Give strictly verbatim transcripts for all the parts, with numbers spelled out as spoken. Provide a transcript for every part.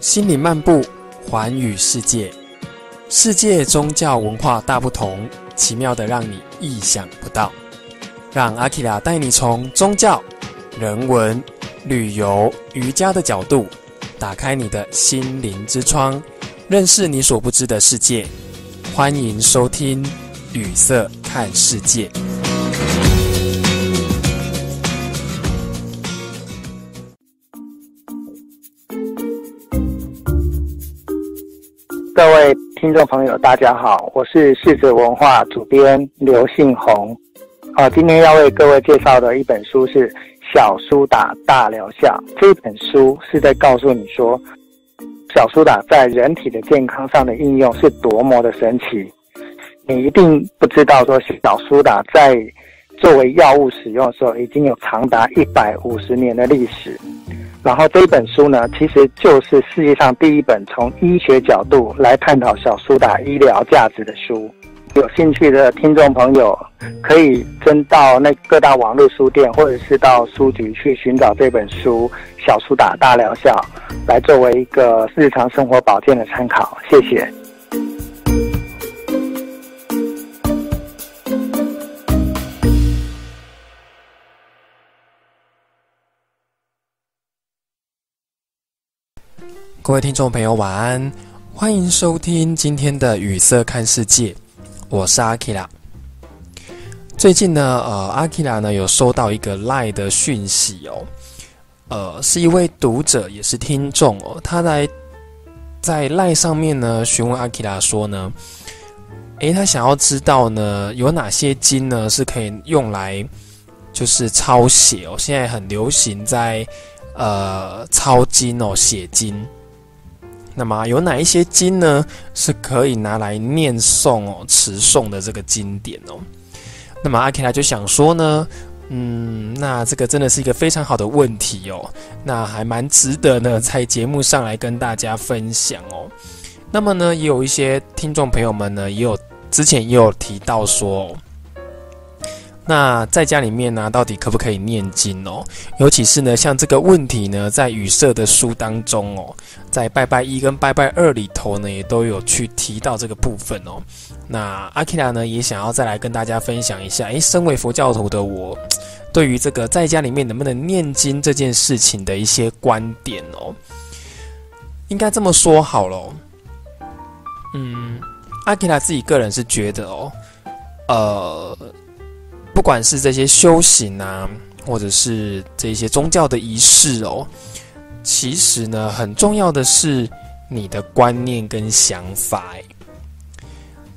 心灵漫步，环宇世界。世界宗教文化大不同，奇妙的让你意想不到。让阿基拉带你从宗教、人文、旅游、瑜伽的角度，打开你的心灵之窗，认识你所不知的世界。欢迎收听《语色看世界》。各位听众朋友大家好，我是柿子文化主编刘信宏、啊、今天要为各位介绍的一本书是《小苏打大疗效》。这本书是在告诉你说小苏打在人体的健康上的应用是多么的神奇，你一定不知道说小苏打在作为药物使用的时候已经有长达一百五十年的历史。然后这本书呢，其实就是世界上第一本从医学角度来探讨小苏打医疗价值的书。有兴趣的听众朋友可以真到那各大网络书店或者是到书局去寻找这本书《小苏打大疗效》，来作为一个日常生活保健的参考。谢谢。各位听众朋友晚安，欢迎收听今天的语色看世界，我是阿基拉。最近呢，呃，阿基拉呢有收到一个 LINE 的讯息哦，呃，是一位读者也是听众哦，他来在 LINE 上面呢询问阿基拉说呢，诶，他想要知道呢有哪些经呢是可以用来就是抄写哦，现在很流行在呃抄经哦写经。那么有哪一些经呢是可以拿来念诵哦持诵的这个经典哦？那么阿基拉就想说呢，嗯，那这个真的是一个非常好的问题哦，那还蛮值得呢在节目上来跟大家分享哦。那么呢，也有一些听众朋友们呢，也有之前也有提到说、哦，那在家里面呢、啊，到底可不可以念经哦？尤其是呢，像这个问题呢，在语色的书当中哦，在拜拜一跟拜拜二里头呢，也都有去提到这个部分哦。那阿基拉呢，也想要再来跟大家分享一下，诶，身为佛教徒的我，对于这个在家里面能不能念经这件事情的一些观点哦，应该这么说好了。嗯，阿基拉自己个人是觉得哦，呃。不管是这些修行啊，或者是这些宗教的仪式哦，其实呢，很重要的是你的观念跟想法。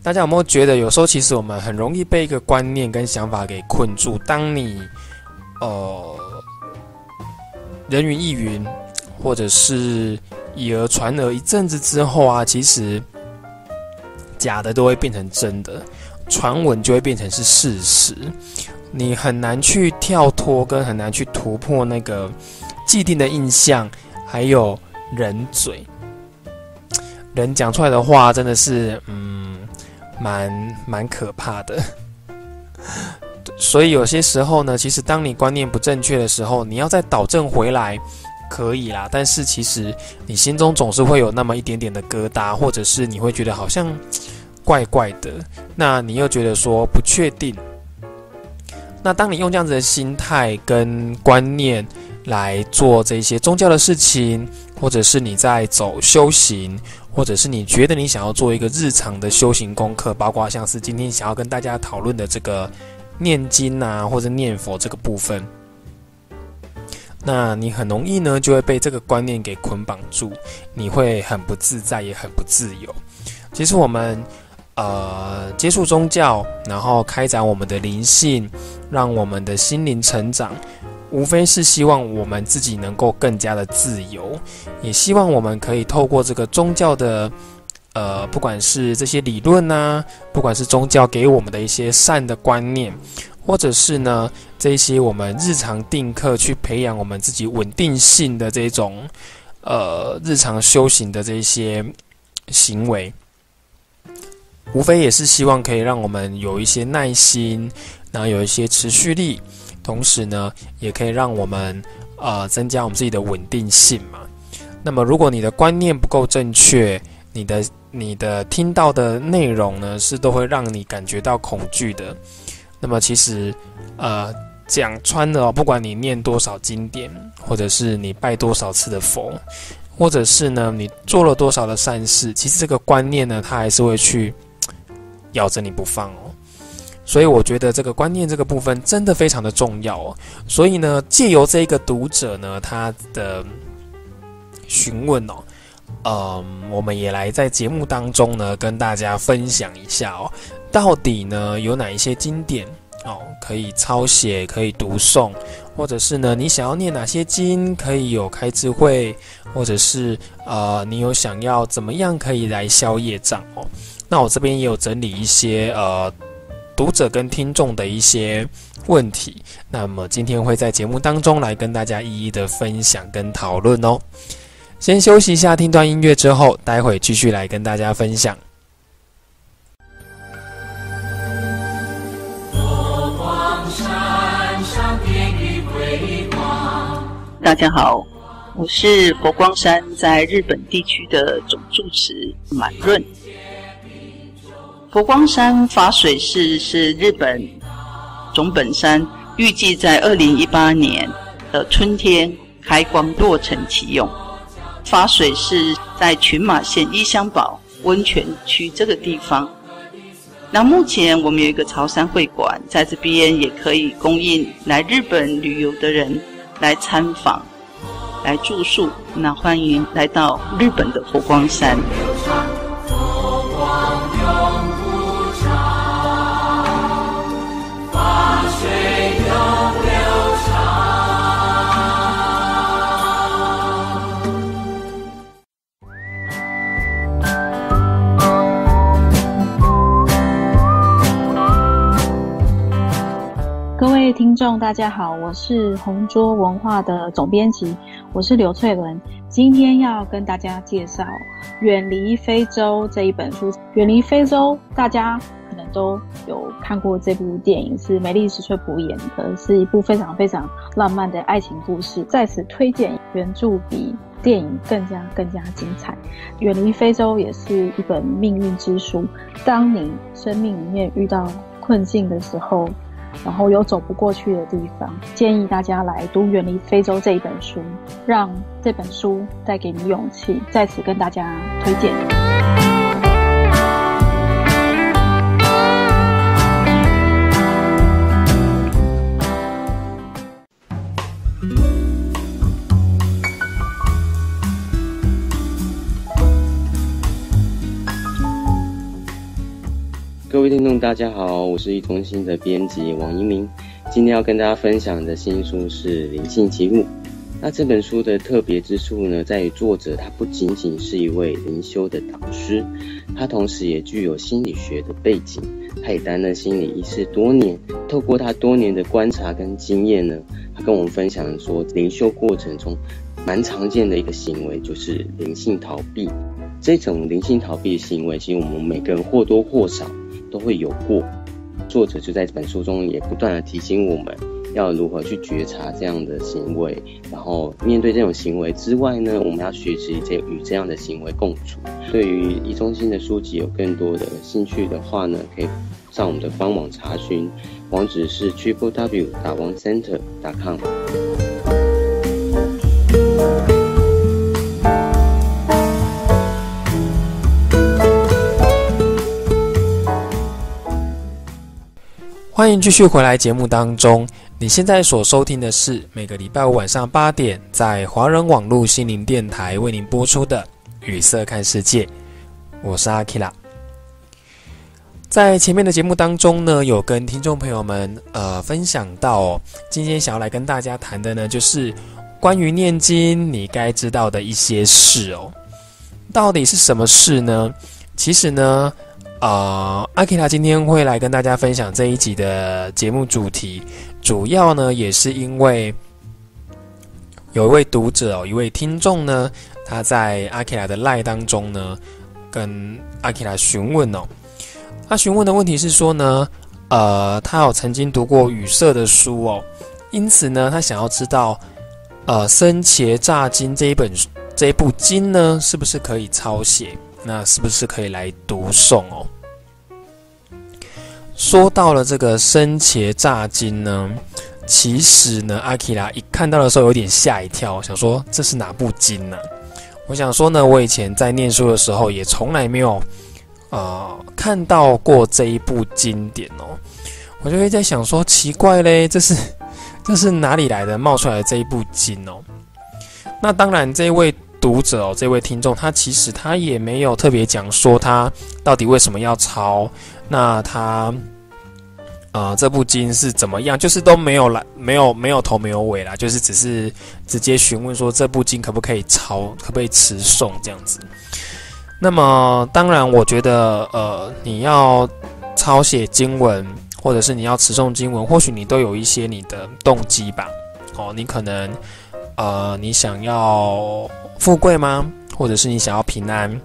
大家有没有觉得，有时候其实我们很容易被一个观念跟想法给困住？当你呃人云亦云，或者是以讹传讹一阵子之后啊，其实假的都会变成真的。传闻就会变成是事实，你很难去跳脱，跟很难去突破那个既定的印象，还有人嘴，人讲出来的话真的是，嗯，蛮蛮可怕的。所以有些时候呢，其实当你观念不正确的时候，你要再导正回来，可以啦。但是其实你心中总是会有那么一点点的疙瘩，或者是你会觉得好像怪怪的，那你又觉得说不确定。那当你用这样子的心态跟观念来做这些宗教的事情，或者是你在走修行，或者是你觉得你想要做一个日常的修行功课，包括像是今天想要跟大家讨论的这个念经啊，或者念佛这个部分，那你很容易呢就会被这个观念给捆绑住，你会很不自在，也很不自由。其实我们呃，接触宗教，然后开展我们的灵性，让我们的心灵成长，无非是希望我们自己能够更加的自由，也希望我们可以透过这个宗教的，呃，不管是这些理论啊，不管是宗教给我们的一些善的观念，或者是呢，这些我们日常定课去培养我们自己稳定性的这种，呃，日常修行的这些行为。无非也是希望可以让我们有一些耐心，然后有一些持续力，同时呢，也可以让我们呃增加我们自己的稳定性嘛。那么如果你的观念不够正确，你的你的听到的内容呢，是都会让你感觉到恐惧的。那么其实，呃，讲穿了哦，不管你念多少经典，或者是你拜多少次的佛，或者是呢你做了多少的善事，其实这个观念呢，它还是会去咬着你不放哦。所以我觉得这个观念这个部分真的非常的重要哦。所以呢，借由这个读者呢，他的询问哦。嗯，我们也来在节目当中呢，跟大家分享一下哦，到底呢有哪一些经典哦可以抄写、可以读诵，或者是呢你想要念哪些经可以有开智慧，或者是呃你有想要怎么样可以来消业障哦。那我这边也有整理一些呃读者跟听众的一些问题，那么今天会在节目当中来跟大家一一的分享跟讨论哦。先休息一下，听段音乐之后，待会继续来跟大家分享。大家好，我是佛光山在日本地区的总住持满润。佛光山法水寺是日本总本山预计在二零一八年的春天开光落成启用。法水寺在群马县伊香保温泉区这个地方，那目前我们有一个潮汕会馆，在这边也可以供应来日本旅游的人来参访、来住宿，那欢迎来到日本的佛光山。听众大家好，我是红桌文化的总编辑，我是刘翠伦。今天要跟大家介绍《远离非洲》这一本书。《远离非洲》大家可能都有看过，这部电影是梅丽史翠普演的，是一部非常非常浪漫的爱情故事。在此推荐原著比电影更加更加精彩。《远离非洲》也是一本命运之书，当你生命里面遇到困境的时候，然后有走不过去的地方，建议大家来读《远离非洲》这一本书，让这本书带给你勇气，在此跟大家推荐。各位听众大家好，我是一通信的编辑王一鸣，今天要跟大家分享的新书是《灵性奇物》。那这本书的特别之处呢，在于作者他不仅仅是一位灵修的导师，他同时也具有心理学的背景，他也担任心理医师多年，透过他多年的观察跟经验呢，他跟我们分享说，灵修过程中蛮常见的一个行为就是灵性逃避。这种灵性逃避的行为，其实我们每个人或多或少都会有过，作者就在这本书中也不断的提醒我们要如何去觉察这样的行为，然后面对这种行为之外呢，我们要学习与这样的行为共处。对于一中心的书籍有更多的兴趣的话呢，可以上我们的官网查询，网址是 double u double u double u 打 one center 点 com。 欢迎继续回来节目当中，你现在所收听的是每个礼拜五晚上八点在华人网络心灵电台为您播出的语色看世界，我是阿 Kira。 在前面的节目当中呢，有跟听众朋友们呃分享到哦，今天想要来跟大家谈的呢，就是关于念经你该知道的一些事哦。到底是什么事呢？其实呢呃阿 Kira 今天会来跟大家分享这一集的节目主题，主要呢也是因为有一位读者哦，一位听众呢，他在阿 Kira 的 LINE 当中呢，跟阿 Kira 询问哦，他询问的问题是说呢，呃，他有曾经读过语色的书哦，因此呢，他想要知道呃《僧伽吒经》这一本这部经呢，是不是可以抄写？那是不是可以来读诵哦？说到了这个生茄炸经呢，其实呢，阿基拉一看到的时候有点吓一跳，想说这是哪部经呢、啊？我想说呢，我以前在念书的时候也从来没有呃看到过这一部经典哦，我就会在想说奇怪嘞，这是这是哪里来的冒出来的这一部经哦？那当然，这位读者哦，这位听众，他其实他也没有特别讲说他到底为什么要抄，那他呃这部经是怎么样，就是都没有来，没有没有头没有尾啦，就是只是直接询问说这部经可不可以抄，可不可以持诵这样子。那么当然，我觉得呃你要抄写经文，或者是你要持诵经文，或许你都有一些你的动机吧。哦，你可能。呃，你想要富贵吗？或者是你想要平安，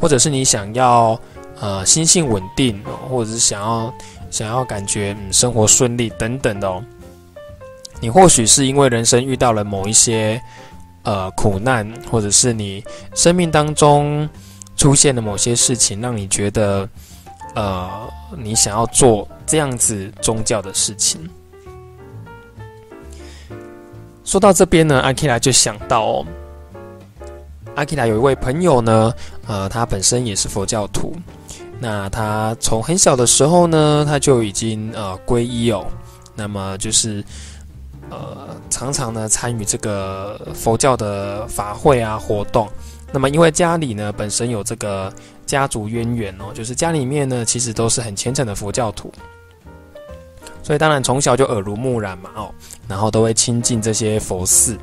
或者是你想要呃心性稳定，或者是想要想要感觉嗯生活顺利等等的哦。你或许是因为人生遇到了某一些呃苦难，或者是你生命当中出现了某些事情，让你觉得呃你想要做这样子宗教的事情。说到这边呢，阿基拉就想到哦，阿基拉有一位朋友呢，呃，他本身也是佛教徒，那他从很小的时候呢，他就已经呃皈依哦，那么就是呃常常呢参与这个佛教的法会啊活动，那么因为家里呢本身有这个家族渊源哦，就是家里面呢其实都是很虔诚的佛教徒。所以当然从小就耳濡目染嘛，哦，然后都会亲近这些佛寺。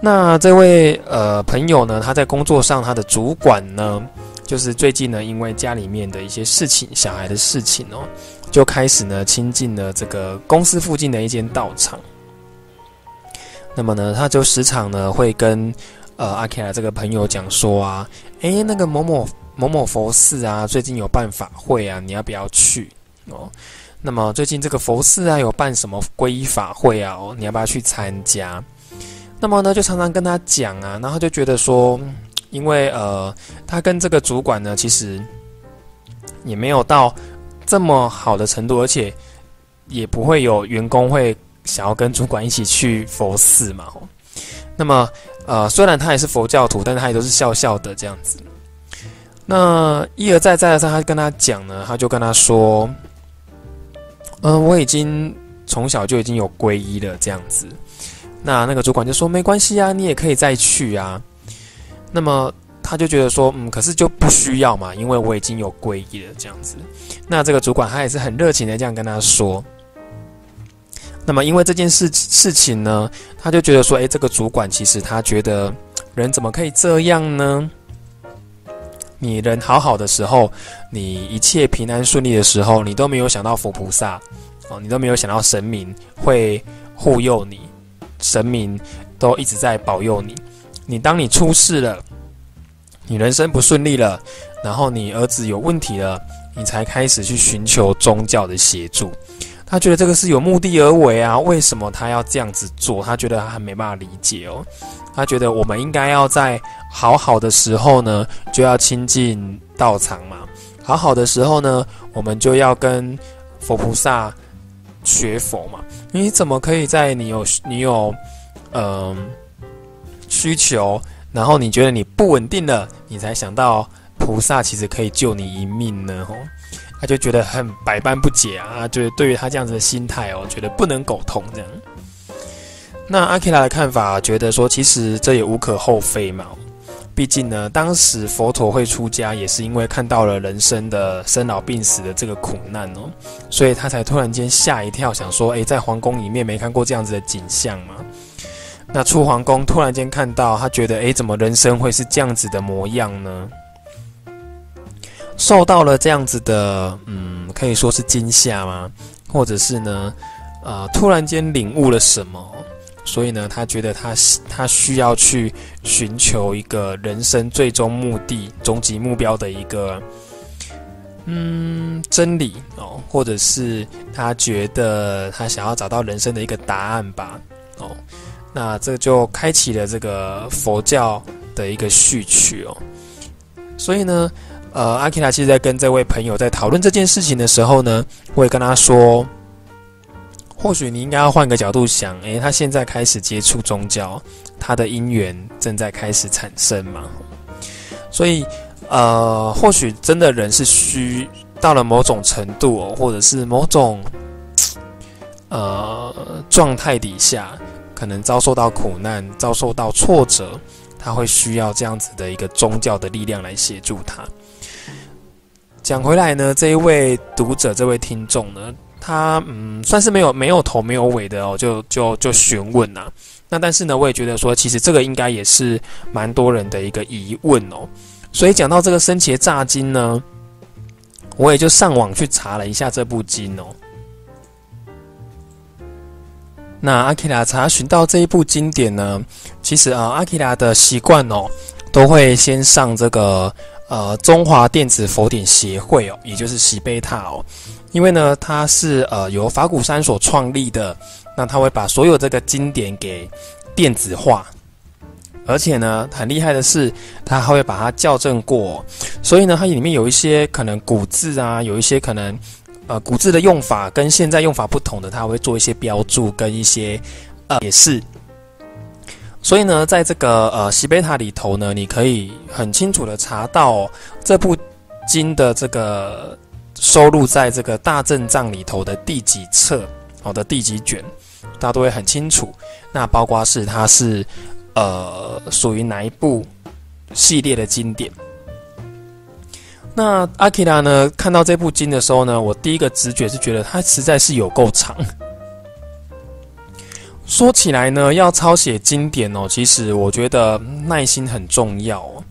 那这位呃朋友呢，他在工作上他的主管呢，就是最近呢，因为家里面的一些事情，小孩的事情哦，就开始呢亲近了这个公司附近的一间道场。那么呢，他就时常呢会跟呃阿凯拉这个朋友讲说啊，诶，那个某某某某佛寺啊，最近有办法会啊，你要不要去哦？那么最近这个佛寺啊，有办什么皈依法会啊？哦，你要不要去参加？那么呢，就常常跟他讲啊，然后就觉得说，因为呃，他跟这个主管呢，其实也没有到这么好的程度，而且也不会有员工会想要跟主管一起去佛寺嘛。哦，那么呃，虽然他也是佛教徒，但是他也都是笑笑的这样子。那一而再再而三，他跟他讲呢，他就跟他说。嗯，我已经从小就已经有皈依了这样子，那那个主管就说没关系啊，你也可以再去啊。那么他就觉得说，嗯，可是就不需要嘛，因为我已经有皈依了这样子。那这个主管他也是很热情的这样跟他说。那么因为这件事事情呢，他就觉得说，哎，这个主管其实他觉得人怎么可以这样呢？你人好好的时候，你一切平安顺利的时候，你都没有想到佛菩萨，哦，你都没有想到神明会护佑你，神明都一直在保佑你。你当你出事了，你人生不顺利了，然后你儿子有问题了，你才开始去寻求宗教的协助。他觉得这个是有目的而为啊，为什么他要这样子做？他觉得他还没办法理解哦。他觉得我们应该要在好好的时候呢，就要亲近道场嘛；好好的时候呢，我们就要跟佛菩萨学佛嘛。你怎么可以在你有你有嗯、呃、需求，然后你觉得你不稳定了，你才想到菩萨其实可以救你一命呢？吼！他就觉得很百般不解啊，就是对于他这样子的心态哦，觉得不能苟同这样。那阿基拉的看法觉得说，其实这也无可厚非嘛，毕竟呢，当时佛陀会出家也是因为看到了人生的生老病死的这个苦难哦，所以他才突然间吓一跳，想说，哎，在皇宫里面没看过这样子的景象嘛。那出皇宫突然间看到，他觉得，哎，怎么人生会是这样子的模样呢？受到了这样子的，嗯，可以说是惊吓吗？或者是呢，呃，突然间领悟了什么？所以呢，他觉得他他需要去寻求一个人生最终目的、终极目标的一个，嗯，真理哦，或者是他觉得他想要找到人生的一个答案吧，哦。那这就开启了这个佛教的一个序曲哦。所以呢，呃，阿基拉其实在跟这位朋友在讨论这件事情的时候呢，我也跟他说，或许你应该要换个角度想，诶，他现在开始接触宗教，他的因缘正在开始产生嘛。所以，呃，或许真的人是虚到了某种程度、哦，或者是某种呃状态底下，可能遭受到苦难、遭受到挫折，他会需要这样子的一个宗教的力量来协助他。讲回来呢，这一位读者、这位听众呢，他嗯算是没有没有头没有尾的哦，就就就询问呐、啊。那但是呢，我也觉得说，其实这个应该也是蛮多人的一个疑问哦。所以讲到这个生前乍经呢，我也就上网去查了一下这部经哦。那阿基拉查询到这一部经典呢，其实啊，阿基拉的习惯哦，都会先上这个呃中华电子佛典协会哦，也就是席贝塔哦，因为呢，它是呃由法鼓山所创立的。那他会把所有这个经典给电子化，而且呢，很厉害的是，他还会把它校正过，所以呢，它里面有一些可能古字啊，有一些可能呃古字的用法跟现在用法不同的，他会做一些标注跟一些呃解释。所以呢，在这个呃席贝塔里头呢，你可以很清楚的查到、哦、这部经的这个收录在这个大正藏里头的第几册，好的第几卷。大家都会很清楚，那包括是它是呃属于哪一部系列的经典。那阿基拉呢看到这部经的时候呢，我第一个直觉是觉得它实在是有够长。说起来呢，要抄写经典哦，其实我觉得耐心很重要哦。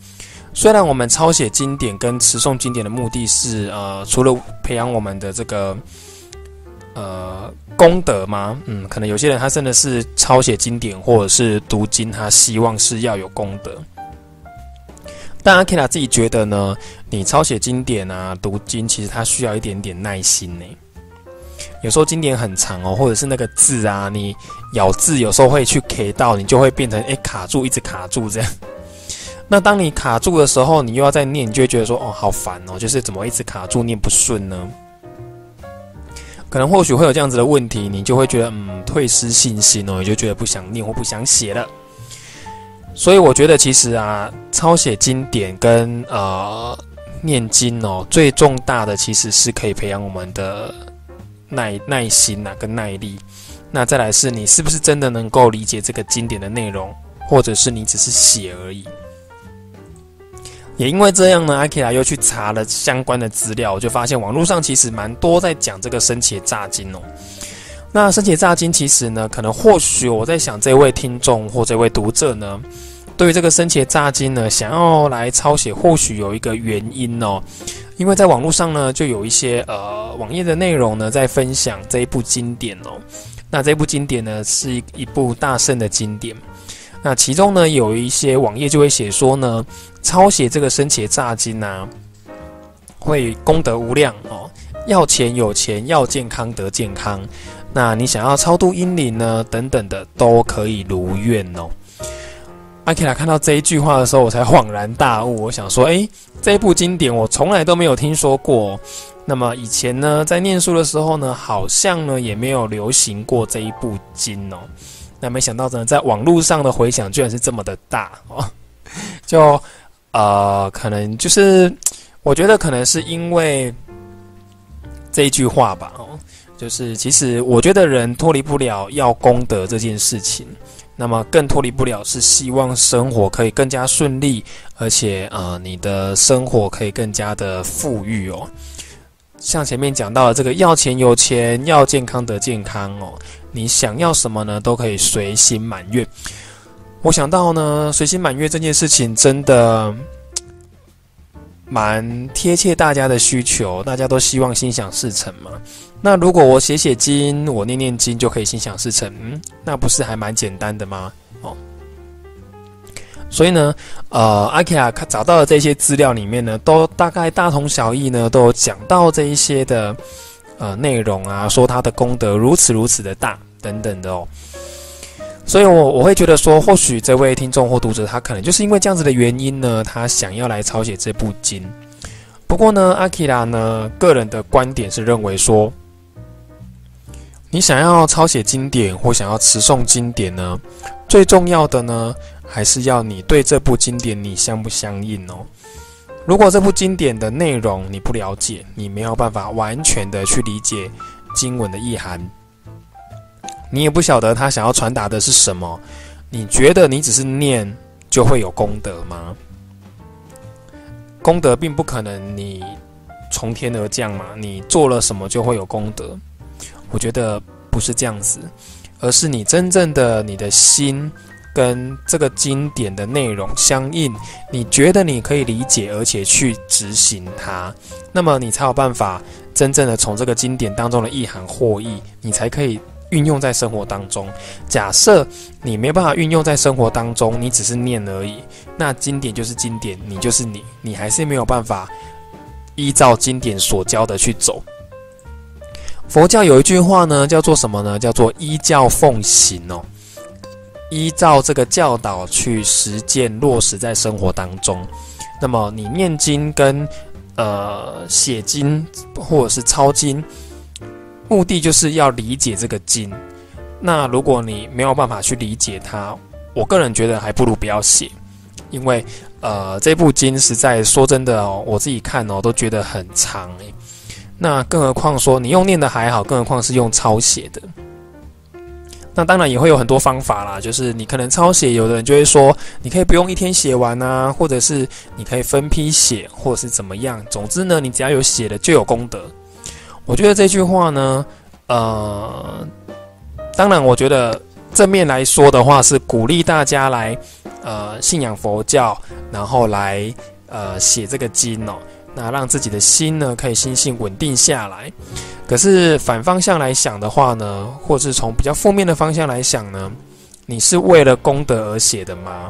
虽然我们抄写经典跟持诵经典的目的是呃，除了培养我们的这个呃。功德吗？嗯，可能有些人他真的是抄写经典或者是读经，他希望是要有功德。但阿 Kira 自己觉得呢，你抄写经典啊、读经，其实他需要一点点耐心呢。有时候经典很长哦，或者是那个字啊，你咬字有时候会去 K 到，你就会变成哎、欸、卡住，一直卡住这样。那当你卡住的时候，你又要再念，你就会觉得说哦好烦哦，就是怎么一直卡住，念不顺呢？可能或许会有这样子的问题，你就会觉得嗯，退失信心哦，你就觉得不想念或不想写了。所以我觉得其实啊，抄写经典跟呃念经哦，最重大的其实是可以培养我们的耐耐心啊跟耐力。那再来是你是不是真的能够理解这个经典的内容，或者是你只是写而已。也因为这样呢，阿基拉又去查了相关的资料，我就发现网络上其实蛮多在讲这个生前乍经哦。那生前乍经其实呢，可能或许我在想，这位听众或这位读者呢，对于这个生前乍经呢，想要来抄写，或许有一个原因哦。因为在网络上呢，就有一些呃网页的内容呢，在分享这一部经典哦。那这部经典呢，是一部大乘的经典。那其中呢，有一些网页就会写说呢，抄写这个生前乍经啊，会功德无量哦，要钱有钱，要健康得健康。那你想要超度阴灵呢，等等的都可以如愿哦。阿基拉看到这一句话的时候，我才恍然大悟。我想说，哎、欸，这一部经典我从来都没有听说过。那么以前呢，在念书的时候呢，好像呢也没有流行过这一部经哦。那没想到呢，在网络上的回响居然是这么的大哦，就呃，可能就是我觉得可能是因为这一句话吧哦，就是其实我觉得人脱离不了要功德这件事情，那么更脱离不了是希望生活可以更加顺利，而且呃，你的生活可以更加的富裕哦。像前面讲到的这个要钱有钱，要健康得健康哦。你想要什么呢？都可以随心满愿。我想到呢，随心满愿这件事情真的蛮贴切大家的需求，大家都希望心想事成嘛。那如果我写写经，我念念经就可以心想事成，嗯，那不是还蛮简单的吗？哦，所以呢，呃，阿基拉找到的这些资料里面呢，都大概大同小异呢，都有讲到这一些的。呃，内容啊，说他的功德如此如此的大，等等的哦。所以我，我我会觉得说，或许这位听众或读者，他可能就是因为这样子的原因呢，他想要来抄写这部经。不过呢，阿基拉呢个人的观点是认为说，你想要抄写经典或想要持诵经典呢，最重要的呢，还是要你对这部经典你相不相应哦。如果这部经典的内容你不了解，你没有办法完全的去理解经文的意涵。你也不晓得他想要传达的是什么，你觉得你只是念就会有功德吗？功德并不可能你从天而降嘛，你做了什么就会有功德？我觉得不是这样子，而是你真正的你的心跟这个经典的内容相应，你觉得你可以理解而且去执行它，那么你才有办法真正的从这个经典当中的意涵获益，你才可以运用在生活当中。假设你没办法运用在生活当中，你只是念而已，那经典就是经典，你就是你，你还是没有办法依照经典所教的去走。佛教有一句话呢，叫做什么呢？叫做依教奉行哦，依照这个教导去实践落实在生活当中。那么你念经跟呃写经或者是抄经，目的就是要理解这个经。那如果你没有办法去理解它，我个人觉得还不如不要写，因为呃这部经实在说真的哦，我自己看哦都觉得很长诶。那更何况说你用念的还好，更何况是用抄写的。那当然也会有很多方法啦，就是你可能抄写，有的人就会说你可以不用一天写完啊，或者是你可以分批写，或者是怎么样。总之呢，你只要有写的就有功德。我觉得这句话呢，呃，当然，我觉得正面来说的话是鼓励大家来，呃，信仰佛教，然后来呃写这个经哦，那让自己的心呢可以心性稳定下来。可是反方向来想的话呢，或是从比较负面的方向来想呢，你是为了功德而写的吗？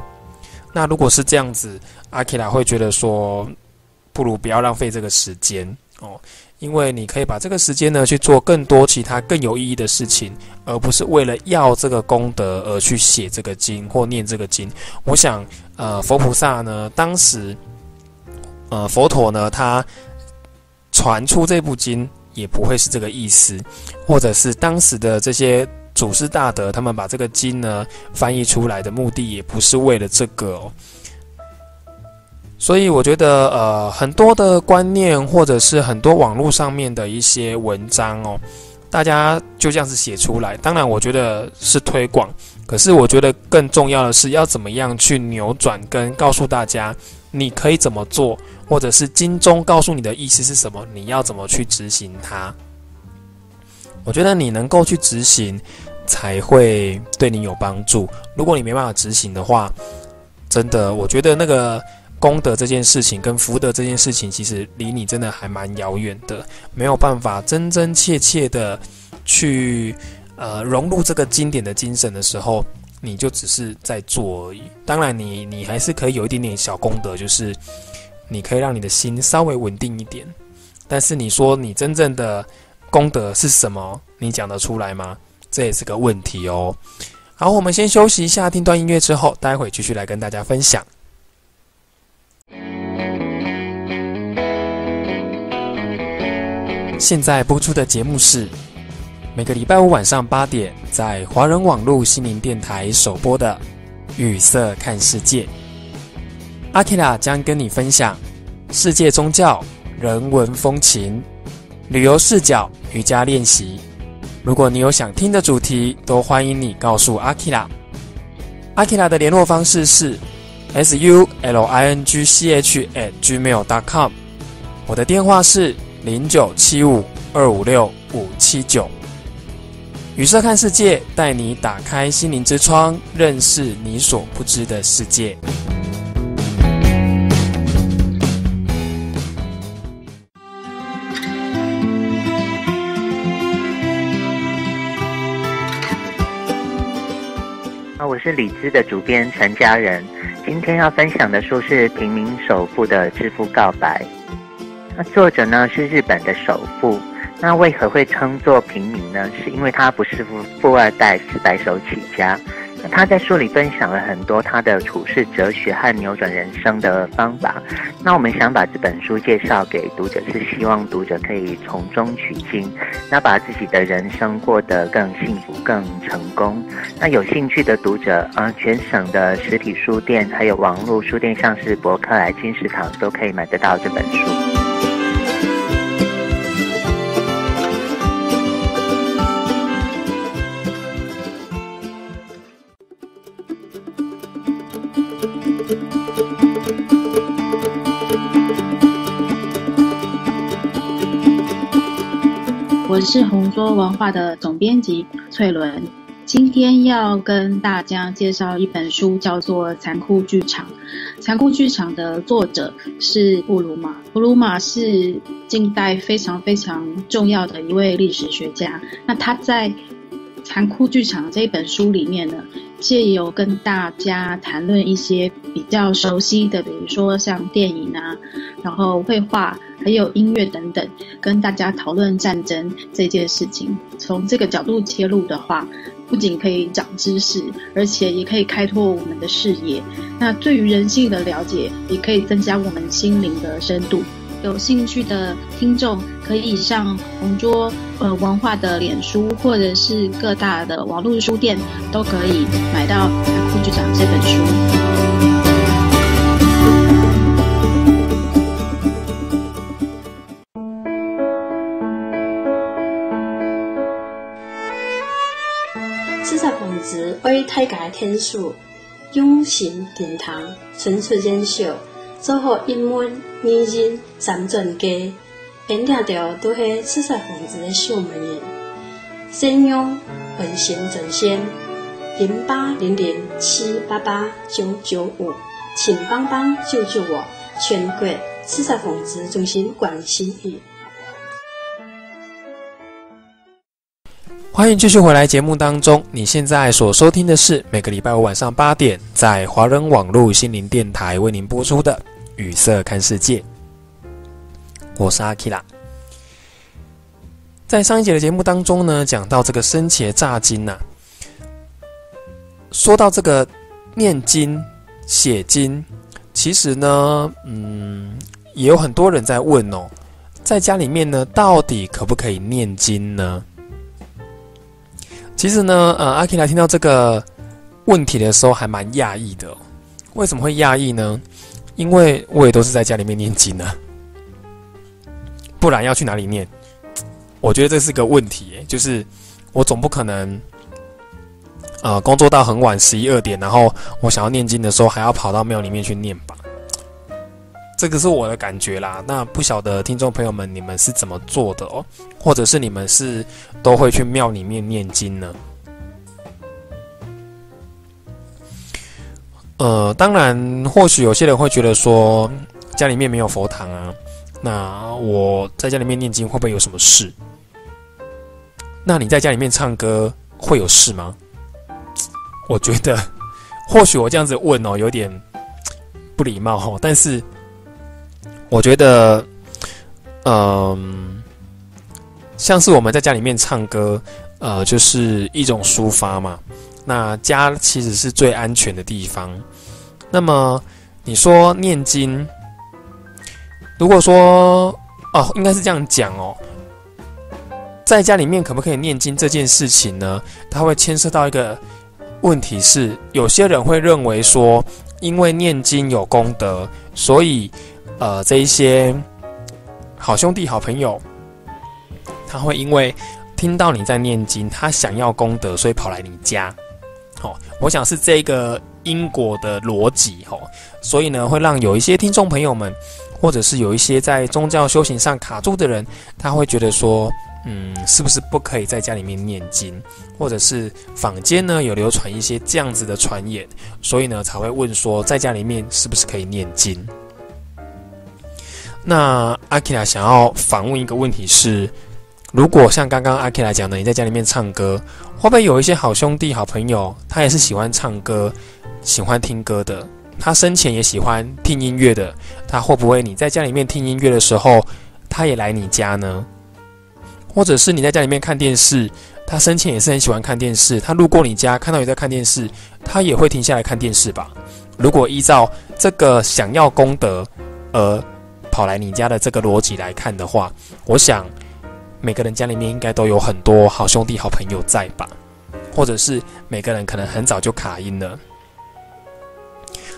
那如果是这样子，阿基拉会觉得说，不如不要浪费这个时间哦。因为你可以把这个时间呢去做更多其他更有意义的事情，而不是为了要这个功德而去写这个经或念这个经。我想，呃，佛菩萨呢，当时，呃，佛陀呢，他传出这部经也不会是这个意思，或者是当时的这些祖师大德，他们把这个经呢翻译出来的目的也不是为了这个哦。所以我觉得，呃，很多的观念或者是很多网络上面的一些文章哦，大家就这样子写出来。当然，我觉得是推广，可是我觉得更重要的是要怎么样去扭转，跟告诉大家你可以怎么做，或者是经中告诉你的意思是什么，你要怎么去执行它。我觉得你能够去执行，才会对你有帮助。如果你没办法执行的话，真的，我觉得那个功德这件事情跟福德这件事情，其实离你真的还蛮遥远的，没有办法真真切切的去呃融入这个经典的精神的时候，你就只是在做而已。当然你，你你还是可以有一点点小功德，就是你可以让你的心稍微稳定一点。但是你说你真正的功德是什么？你讲得出来吗？这也是个问题哦。好，我们先休息一下，听段音乐之后，待会继续来跟大家分享。现在播出的节目是每个礼拜五晚上八点在华人网络心灵电台首播的《语色看世界》，阿基拉将跟你分享世界宗教、人文风情、旅游视角、瑜伽练习。如果你有想听的主题，都欢迎你告诉阿基拉。阿基拉的联络方式是 s u l i n g c h at gmail dot com， 我的电话是零九七五二五六五七九。宇色看世界，带你打开心灵之窗，认识你所不知的世界。我是理智的主编陈家人，今天要分享的书是《平民首富的致富告白》。那作者呢是日本的首富，那为何会称作平民呢？是因为他不是富二代、是白手起家，他在书里分享了很多他的处世哲学和扭转人生的方法。那我们想把这本书介绍给读者，是希望读者可以从中取经，那把自己的人生过得更幸福、更成功。那有兴趣的读者，呃，全省的实体书店还有网络书店，像是博客来、金石堂都可以买得到这本书。我是红桌文化的总编辑翠伦，今天要跟大家介绍一本书，叫做《残酷剧场》。《残酷剧场》的作者是布鲁马，布鲁马是近代非常非常重要的一位历史学家。那他在《残酷剧场》这本书里面呢，藉由跟大家谈论一些比较熟悉的，比如说像电影啊，然后绘画，还有音乐等等，跟大家讨论战争这件事情。从这个角度切入的话，不仅可以长知识，而且也可以开拓我们的视野。那对于人性的了解，也可以增加我们心灵的深度。有兴趣的听众可以上红桌呃文化的脸书，或者是各大的网络书店都可以买到《残酷剧场》这本书。知識分子為大家天數用心殿堂陳述研究，做好英文語音三專家，聆聽到對那知識分子的秀門言，善用本行整先零八零零七八八九九五，請幫幫救救我！全國知識分子中心關心語。欢迎继续回来节目当中，你现在所收听的是每个礼拜五晚上八点在华人网络心灵电台为您播出的语色看世界，我是阿基拉。在上一节的节目当中呢，讲到这个生茄炸金啊，说到这个念经写经，其实呢嗯，也有很多人在问哦，在家里面呢到底可不可以念经呢？其实呢，呃，阿 K 来听到这个问题的时候还蛮讶异的、哦。为什么会讶异呢？因为我也都是在家里面念经啊，不然要去哪里念？我觉得这是个问题耶，就是我总不可能，呃，工作到很晚十一二点，然后我想要念经的时候还要跑到庙里面去念吧？这个是我的感觉啦。那不晓得听众朋友们，你们是怎么做的哦？或者是你们是都会去庙里面念经呢？呃，当然，或许有些人会觉得说，家里面没有佛堂啊，那我在家里面念经会不会有什么事？那你在家里面唱歌会有事吗？我觉得，或许我这样子问哦，有点不礼貌哦，但是我觉得，嗯，像是我们在家里面唱歌，呃，就是一种抒发嘛。那家其实是最安全的地方。那么你说念经，如果说哦，应该是这样讲哦，在家里面可不可以念经这件事情呢？它会牵涉到一个问题是，有些人会认为说，因为念经有功德，所以。呃，这一些好兄弟、好朋友，他会因为听到你在念经，他想要功德，所以跑来你家。哦，我想是这个因果的逻辑哦，所以呢，会让有一些听众朋友们，或者是有一些在宗教修行上卡住的人，他会觉得说，嗯，是不是不可以在家里面念经，或者是坊间呢有流传一些这样子的传言，所以呢才会问说，在家里面是不是可以念经？那阿 Kira 想要反问一个问题是，如果像刚刚阿 Kira 讲的，你在家里面唱歌，会不会有一些好兄弟、好朋友，他也是喜欢唱歌、喜欢听歌的，他生前也喜欢听音乐的，他会不会你在家里面听音乐的时候，他也来你家呢？或者是你在家里面看电视，他生前也是很喜欢看电视，他路过你家看到你在看电视，他也会停下来看电视吧？如果依照这个想要功德而跑来你家的这个逻辑来看的话，我想每个人家里面应该都有很多好兄弟、好朋友在吧？或者是每个人可能很早就卡阴了。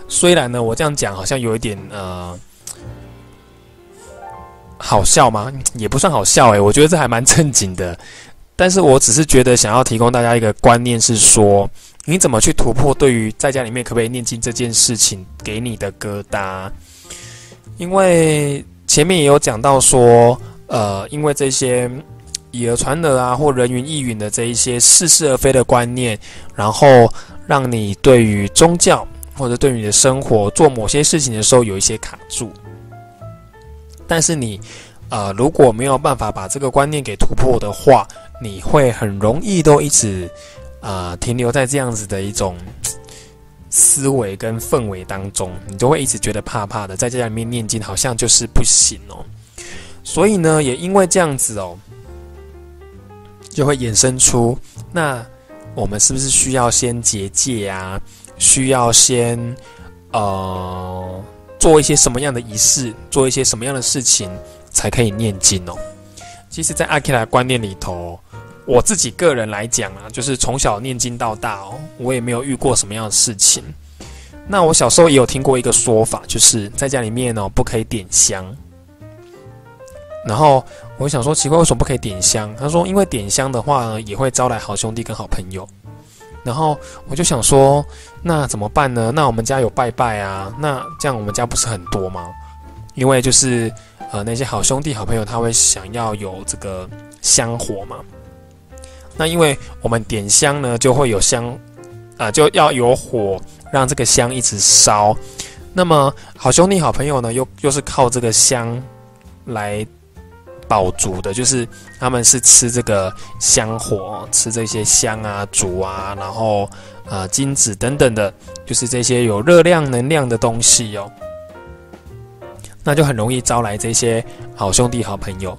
虽然呢，我这样讲好像有一点呃。好笑吗？也不算好笑欸，我觉得这还蛮正经的。但是我只是觉得想要提供大家一个观念，是说你怎么去突破对于在家里面可不可以念经这件事情给你的疙瘩。因为前面也有讲到说，呃，因为这些以讹传讹啊，或人云亦云的这一些似是而非的观念，然后让你对于宗教或者对于你的生活做某些事情的时候有一些卡住。但是你，呃，如果没有办法把这个观念给突破的话，你会很容易都一直，呃，停留在这样子的一种思维跟氛围当中，你就会一直觉得怕怕的，在家里面念经好像就是不行哦。所以呢，也因为这样子哦，就会衍生出，那我们是不是需要先结界啊？需要先，呃。做一些什么样的仪式，做一些什么样的事情才可以念经哦？其实，在阿基拉的观念里头，我自己个人来讲啊，就是从小念经到大哦，我也没有遇过什么样的事情。那我小时候也有听过一个说法，就是在家里面哦不可以点香。然后我想说奇怪，为什么不可以点香？他说，因为点香的话呢，也会招来好兄弟跟好朋友。然后我就想说，那怎么办呢？那我们家有拜拜啊，那这样我们家不是很多吗？因为就是呃那些好兄弟、好朋友，他会想要有这个香火嘛。那因为我们点香呢，就会有香啊、呃，就要有火，让这个香一直烧。那么好兄弟、好朋友呢，又又是靠这个香来饱足的，就是他们是吃这个香火，吃这些香啊、烛啊，然后呃金子等等的，就是这些有热量、能量的东西哦。那就很容易招来这些好兄弟、好朋友。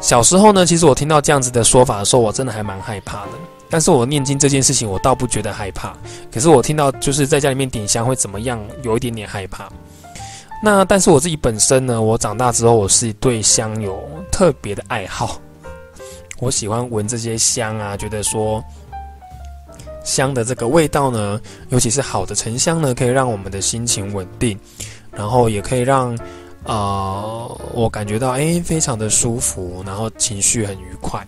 小时候呢，其实我听到这样子的说法的时候，我真的还蛮害怕的。但是我念经这件事情，我倒不觉得害怕。可是我听到就是在家里面点香会怎么样，有一点点害怕。那但是我自己本身呢，我长大之后我是对香有特别的爱好，我喜欢闻这些香啊，觉得说香的这个味道呢，尤其是好的沉香呢，可以让我们的心情稳定，然后也可以让呃我感觉到哎非常的舒服，然后情绪很愉快，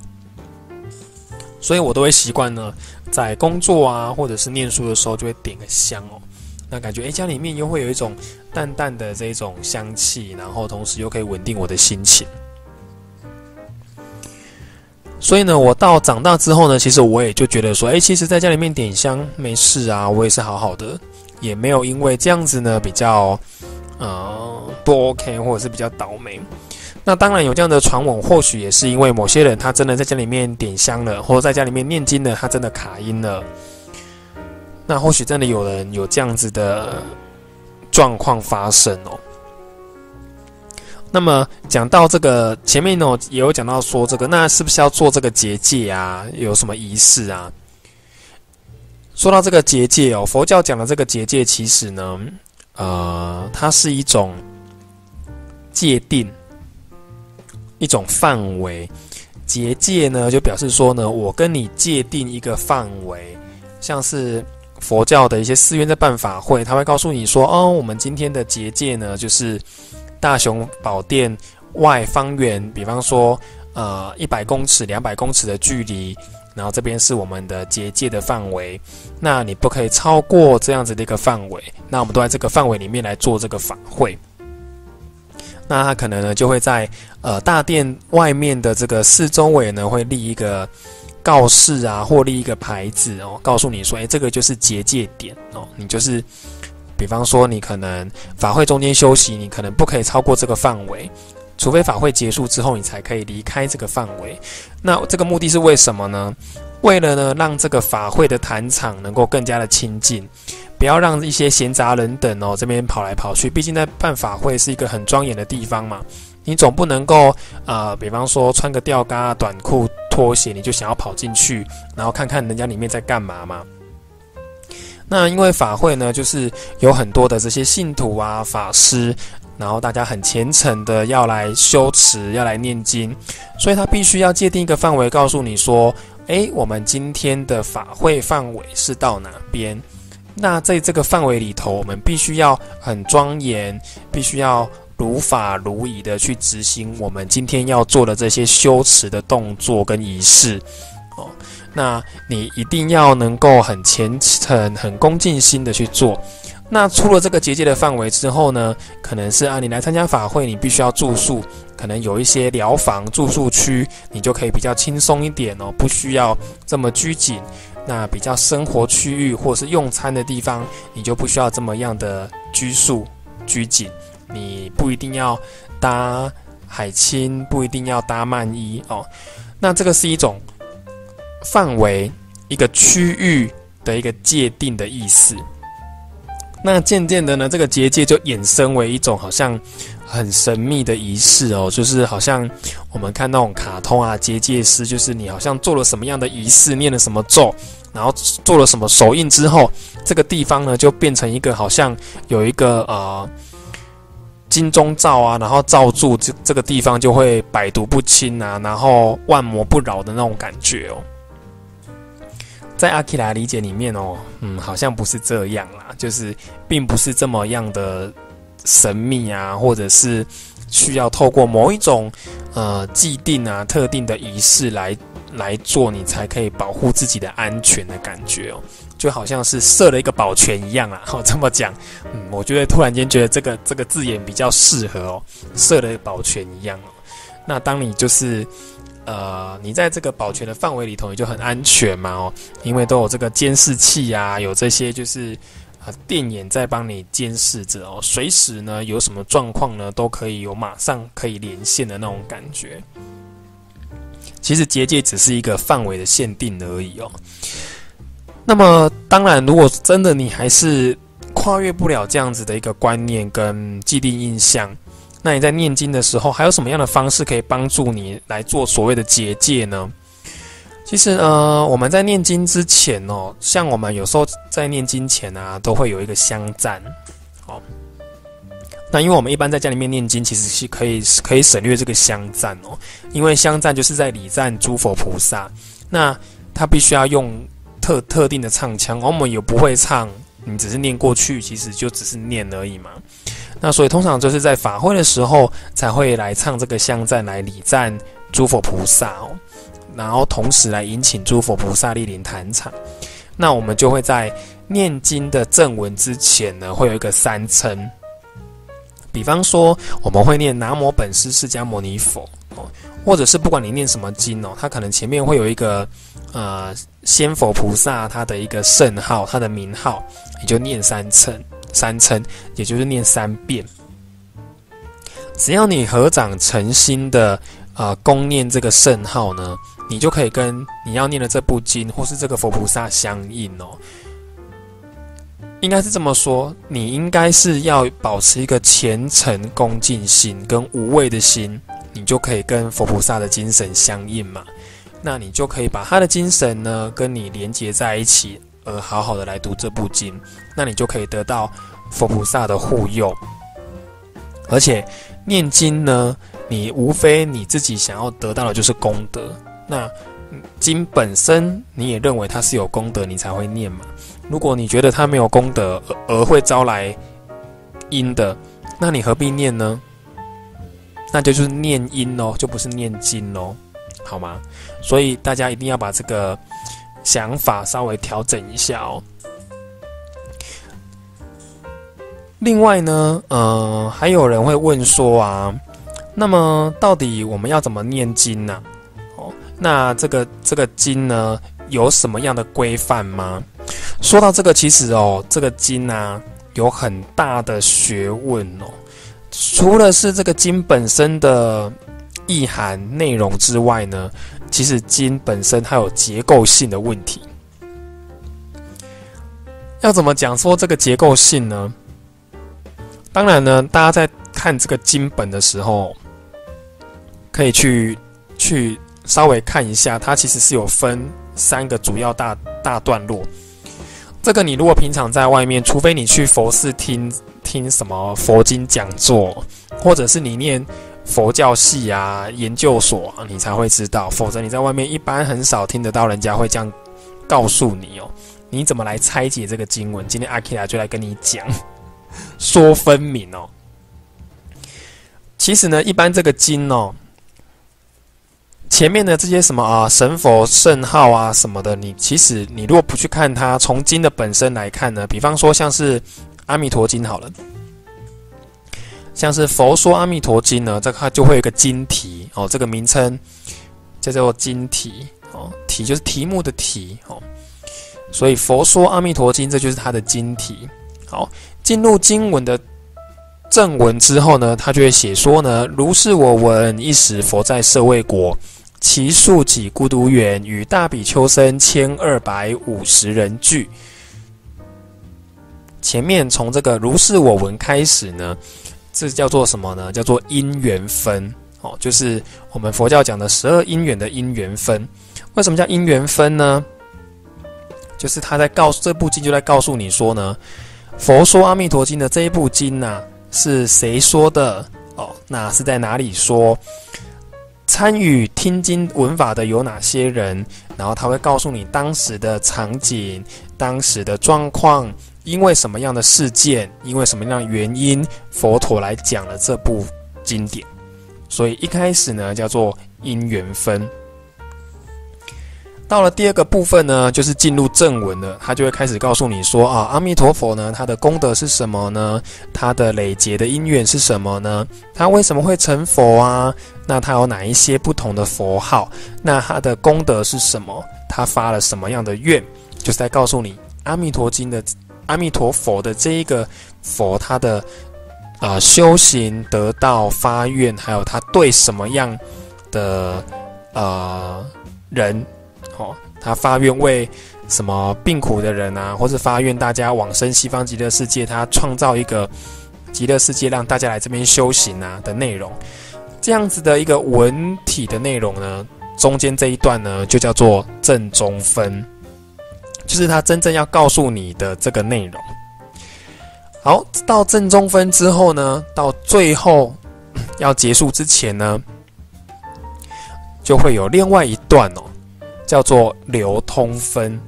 所以我都会习惯呢，在工作啊或者是念书的时候就会点个香哦。那感觉哎，家里面又会有一种淡淡的这种香气，然后同时又可以稳定我的心情。所以呢，我到长大之后呢，其实我也就觉得说，哎，其实在家里面点香没事啊，我也是好好的，也没有因为这样子呢比较呃不 OK 或者是比较倒霉。那当然有这样的传闻，或许也是因为某些人他真的在家里面点香了，或者在家里面念经了，他真的卡阴了。那或许真的有人有这样子的状况发生哦。那么讲到这个前面呢，也有讲到说这个，那是不是要做这个结界啊？有什么仪式啊？说到这个结界哦，佛教讲的这个结界，其实呢，呃，它是一种界定，一种范围。结界呢，就表示说呢，我跟你界定一个范围，像是佛教的一些寺院在办法会，他会告诉你说，哦，我们今天的结界呢，就是大雄宝殿外方圆，比方说，呃，一百公尺、两百公尺的距离，然后这边是我们的结界的范围，那你不可以超过这样子的一个范围，那我们都在这个范围里面来做这个法会。那他可能呢，就会在呃大殿外面的这个四周围呢，会立一个告示啊，或立一个牌子哦，告诉你说，哎，这个就是结界点哦。你就是，比方说，你可能法会中间休息，你可能不可以超过这个范围，除非法会结束之后，你才可以离开这个范围。那这个目的是为什么呢？为了呢，让这个法会的坛场能够更加的清净，不要让一些闲杂人等哦这边跑来跑去。毕竟在办法会是一个很庄严的地方嘛。你总不能够，呃，比方说穿个吊嘎、短裤、拖鞋，你就想要跑进去，然后看看人家里面在干嘛嘛。那因为法会呢，就是有很多的这些信徒啊、法师，然后大家很虔诚的要来修持，要来念经，所以他必须要界定一个范围，告诉你说，诶，我们今天的法会范围是到哪边？那在这个范围里头，我们必须要很庄严，必须要如法如仪的去执行我们今天要做的这些修持的动作跟仪式。哦，那你一定要能够很虔诚、很恭敬心的去做。那出了这个结界的范围之后呢，可能是啊，你来参加法会，你必须要住宿，可能有一些疗房、住宿区，你就可以比较轻松一点哦，不需要这么拘谨。那比较生活区域或是用餐的地方，你就不需要这么样的拘束、拘谨。你不一定要搭海青，不一定要搭曼衣哦。那这个是一种范围、一个区域的一个界定的意思。那渐渐的呢，这个结界就衍生为一种好像很神秘的仪式哦，就是好像我们看那种卡通啊，结界师就是你好像做了什么样的仪式，念了什么咒，然后做了什么手印之后，这个地方呢就变成一个好像有一个呃金钟罩啊，然后罩住这这个地方就会百毒不侵啊，然后万魔不扰的那种感觉哦。在阿基拉理解里面哦，嗯，好像不是这样啦，就是并不是这么样的神秘啊，或者是需要透过某一种呃既定啊、特定的仪式来来做，你才可以保护自己的安全的感觉哦，就好像是设了一个保全一样啦。哦，这么讲，嗯，我觉得突然间觉得这个这个字眼比较适合哦，设了保全一样哦。那当你就是。呃，你在这个保全的范围里头，你就很安全嘛哦，因为都有这个监视器啊，有这些就是呃电眼在帮你监视着哦，随时呢有什么状况呢，都可以有马上可以连线的那种感觉。其实结界只是一个范围的限定而已哦。那么当然，如果真的你还是跨越不了这样子的一个观念跟既定印象。那你在念经的时候，还有什么样的方式可以帮助你来做所谓的结界呢？其实，呃，我们在念经之前哦，像我们有时候在念经前啊，都会有一个香赞，哦。那因为我们一般在家里面念经，其实是可以可以省略这个香赞哦，因为香赞就是在礼赞诸佛菩萨，那他必须要用特特定的唱腔，我们也不会唱，你只是念过去，其实就只是念而已嘛。那所以通常就是在法会的时候才会来唱这个香赞来礼赞诸佛菩萨哦，然后同时来引请诸佛菩萨莅临坛场。那我们就会在念经的正文之前呢，会有一个三称，比方说我们会念南无本师释迦牟尼佛哦，或者是不管你念什么经哦，它可能前面会有一个呃先佛菩萨他的一个圣号，他的名号，你就念三称。三称，也就是念三遍。只要你合掌诚心的呃恭念这个圣号呢，你就可以跟你要念的这部经或是这个佛菩萨相应哦。应该是这么说，你应该是要保持一个虔诚恭敬心跟无畏的心，你就可以跟佛菩萨的精神相应嘛。那你就可以把他的精神呢跟你连结在一起。而好好的来读这部经，那你就可以得到佛菩萨的护佑。而且念经呢，你无非你自己想要得到的就是功德。那经本身你也认为它是有功德，你才会念嘛。如果你觉得它没有功德，而会招来因的，那你何必念呢？那就是念因哦，就不是念经哦，好吗？所以大家一定要把这个想法稍微调整一下哦。另外呢，呃，还有人会问说啊，那么到底我们要怎么念经呢？哦，那这个这个经呢，有什么样的规范吗？说到这个，其实哦，这个经啊，有很大的学问哦。除了是这个经本身的意涵内容之外呢，其实经本身它有结构性的问题。要怎么讲说这个结构性呢？当然呢，大家在看这个经本的时候，可以去去稍微看一下，它其实是有分三个主要大大段落。这个你如果平常在外面，除非你去佛寺听听什么佛经讲座，或者是你念佛教系啊、研究所，你才会知道。否则你在外面一般很少听得到人家会这样告诉你哦。你怎么来拆解这个经文？今天阿基拉就来跟你讲，说分明哦。其实呢，一般这个经哦，前面的这些什么啊神佛圣号啊什么的，你其实你如果不去看它，从经的本身来看呢，比方说像是《阿弥陀经》好了，像是《佛说阿弥陀经》呢，这个它就会有一个经题哦，这个名称叫做经题哦，题就是题目的题哦。所以《佛说阿弥陀经》这就是它的经题。好，进入经文的正文之后呢，他就会写说呢：如是我闻，一时佛在舍卫国，其数己孤独园，与大比丘僧千二百五十人聚。前面从这个如是我闻开始呢，这叫做什么呢？叫做因缘分哦，就是我们佛教讲的十二因缘的因缘分。为什么叫因缘分呢？就是他在告诉这部经就在告诉你说呢，《佛说阿弥陀经》的这一部经呐、啊，是谁说的哦？那是在哪里说？参与听经闻法的有哪些人？然后他会告诉你当时的场景、当时的状况，因为什么样的事件，因为什么样的原因，佛陀来讲了这部经典。所以一开始呢，叫做因缘分。到了第二个部分呢，就是进入正文了，他就会开始告诉你说啊，阿弥陀佛呢，他的功德是什么呢？他的累劫的因缘是什么呢？他为什么会成佛啊？那他有哪一些不同的佛号？那他的功德是什么？他发了什么样的愿？就是在告诉你阿弥陀经的阿弥陀佛的这一个佛他的啊、呃、修行得道发愿，还有他对什么样的呃人。哦，他发愿为什么病苦的人啊，或是发愿大家往生西方极乐世界，他创造一个极乐世界让大家来这边修行啊的内容，这样子的一个文体的内容呢，中间这一段呢就叫做正中分，就是他真正要告诉你的这个内容。好，到正中分之后呢，到最后要结束之前呢，就会有另外一段哦。叫做流通分。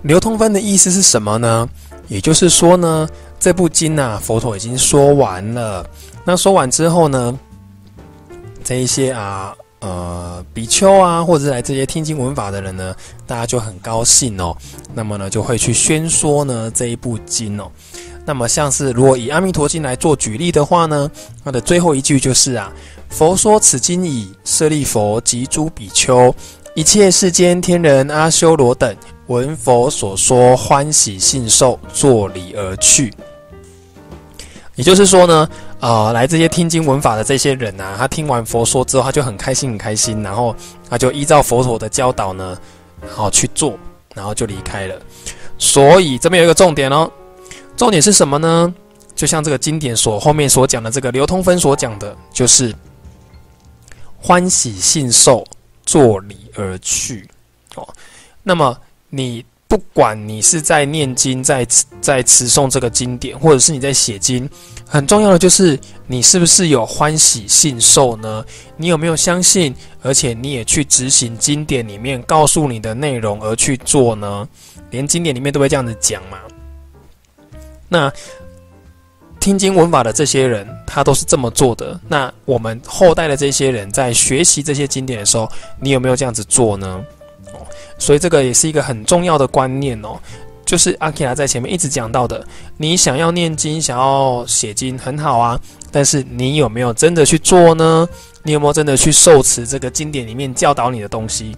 流通分的意思是什么呢？也就是说呢，这部经啊，佛陀已经说完了。那说完之后呢，这一些啊，呃，比丘啊，或者是来这些听经闻法的人呢，大家就很高兴哦。那么呢，就会去宣说呢这一部经哦。那么像是如果以《阿弥陀经》来做举例的话呢，它的最后一句就是啊，佛说此经已，舍利弗及诸比丘。一切世间天人阿修罗等，闻佛所说，欢喜信受，作礼而去。也就是说呢，呃，来这些听经闻法的这些人啊，他听完佛说之后，他就很开心，很开心，然后他就依照佛陀的教导呢，好去做，然后就离开了。所以这边有一个重点哦，重点是什么呢？就像这个经典所后面所讲的这个流通分所讲的，就是欢喜信受。作礼而去，哦，那么你不管你是在念经，在在持诵这个经典，或者是你在写经，很重要的就是你是不是有欢喜信受呢？你有没有相信，而且你也去执行经典里面告诉你的内容而去做呢？连经典里面都会这样子讲嘛。那听经闻法的这些人，他都是这么做的。那我们后代的这些人在学习这些经典的时候，你有没有这样子做呢？哦，所以这个也是一个很重要的观念哦，就是阿基拉在前面一直讲到的，你想要念经、想要写经很好啊，但是你有没有真的去做呢？你有没有真的去受持这个经典里面教导你的东西？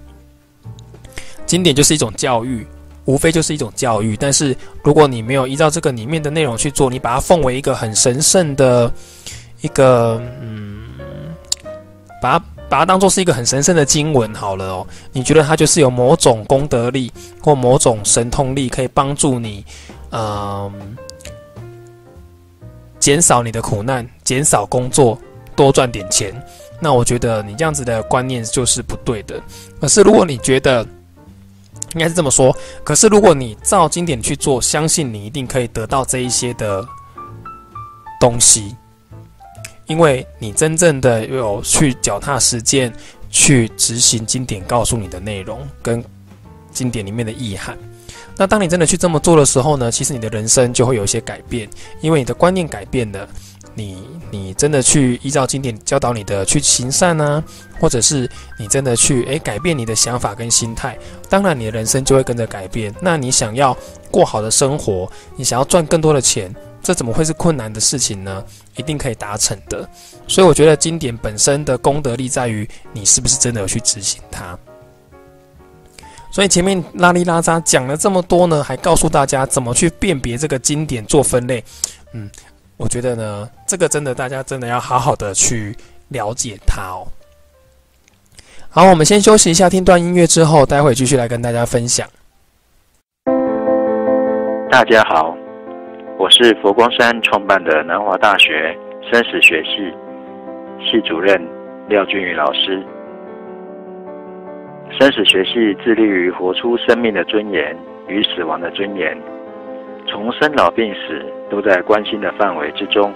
经典就是一种教育。无非就是一种教育，但是如果你没有依照这个里面的内容去做，你把它奉为一个很神圣的一个，嗯，把它把它当作是一个很神圣的经文好了哦。你觉得它就是有某种功德力或某种神通力，可以帮助你，嗯，减少你的苦难，减少工作，多赚点钱。那我觉得你这样子的观念就是不对的。可是如果你觉得，应该是这么说，可是如果你照经典去做，相信你一定可以得到这一些的东西，因为你真正的有去脚踏实践，去执行经典告诉你的内容跟经典里面的意涵。那当你真的去这么做的时候呢，其实你的人生就会有一些改变，因为你的观念改变了，你你真的去依照经典教导你的去行善啊，或者是你真的去诶改变你的想法跟心态，当然你的人生就会跟着改变。那你想要过好的生活，你想要赚更多的钱，这怎么会是困难的事情呢？一定可以达成的。所以我觉得经典本身的功德力在于你是不是真的有去执行它。所以前面拉里拉扎讲了这么多呢，还告诉大家怎么去辨别这个经典做分类。嗯，我觉得呢，这个真的大家真的要好好的去了解它哦。好，我们先休息一下，听段音乐之后，待会继续来跟大家分享。大家好，我是佛光山创办的南华大学生死学系系主任廖俊宇老师。生死学系致力于活出生命的尊严与死亡的尊严，从生老病死都在关心的范围之中。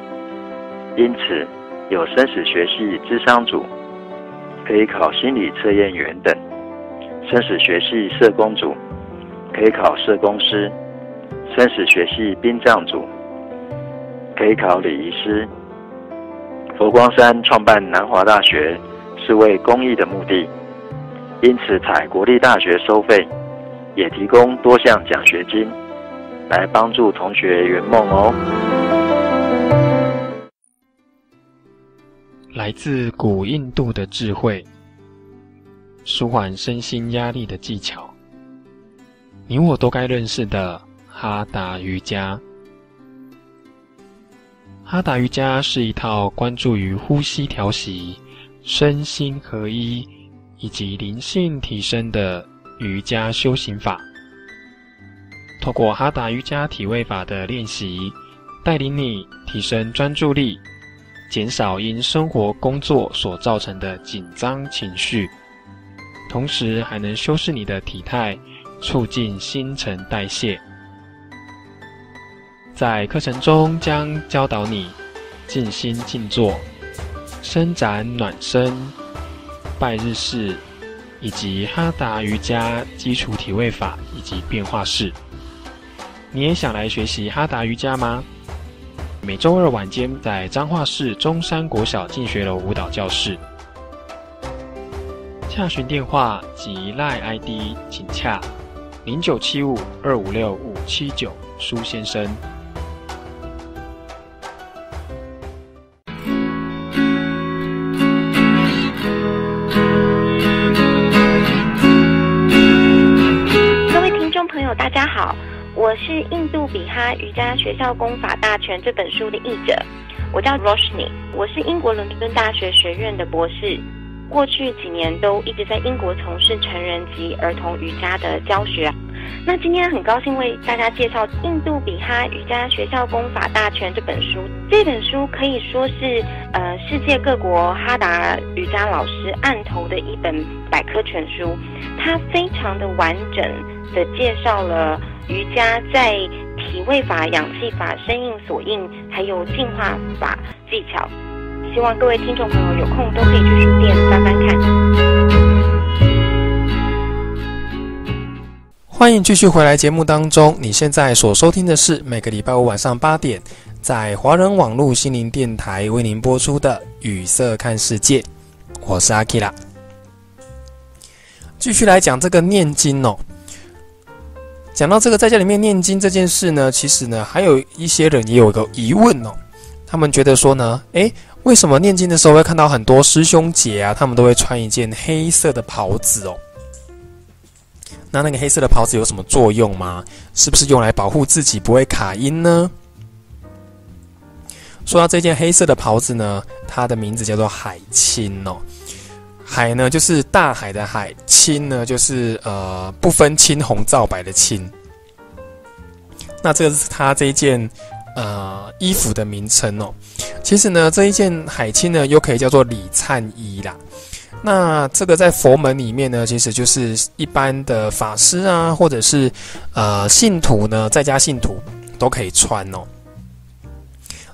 因此，有生死学系咨商组、可以考心理测验员等，生死学系社工组、可以考社工师，生死学系殡葬组、可以考礼仪师。佛光山创办南华大学是为公益的目的，因此采国立大学收费，也提供多项奖学金来帮助同学圆梦哦。来自古印度的智慧，舒缓身心压力的技巧，你我都该认识的哈达瑜伽。哈达瑜伽是一套关注于呼吸调息、身心合一以及灵性提升的瑜伽修行法。透过哈达瑜伽体位法的练习，带领你提升专注力，减少因生活工作所造成的紧张情绪，同时还能修饰你的体态，促进新陈代谢。在课程中将教导你静心静坐、伸展暖身、拜日式以及哈达瑜伽基础体位法以及变化式。你也想来学习哈达瑜伽吗？每周二晚间在彰化市中山国小进学楼舞蹈教室，洽询电话及 L I N E I D 请洽零九七五二五六五七九舒先生。各位听众朋友大家好，我是印度比哈瑜伽学校功法大全这本书的译者，我叫 Roshni， 我是英国伦敦大学学院的博士，过去几年都一直在英国从事成人及儿童瑜伽的教学。那今天很高兴为大家介绍印度比哈瑜伽学校功法大全这本书。这本书可以说是呃世界各国哈达瑜伽老师案头的一本百科全书，它非常的完整的介绍了瑜伽在体位法、氧气法、身印锁印还有净化法技巧，希望各位听众朋友有空都可以去书店翻翻看。欢迎继续回来节目当中，你现在所收听的是每个礼拜五晚上八点在华人网络心灵电台为您播出的语色看世界，我是阿基拉。继续来讲这个念经哦，讲到这个在家里面念经这件事呢，其实呢，还有一些人也有一个疑问哦，他们觉得说呢，诶，为什么念经的时候会看到很多师兄姐啊，他们都会穿一件黑色的袍子哦？那那个黑色的袍子有什么作用吗？是不是用来保护自己不会卡阴呢？说到这件黑色的袍子呢，它的名字叫做海青哦。海呢就是大海的海，青呢就是呃不分青红皂白的青。那这个是他这一件呃衣服的名称哦。其实呢，这一件海青呢又可以叫做礼忏衣啦。那这个在佛门里面呢，其实就是一般的法师啊，或者是呃信徒呢，在家信徒都可以穿哦。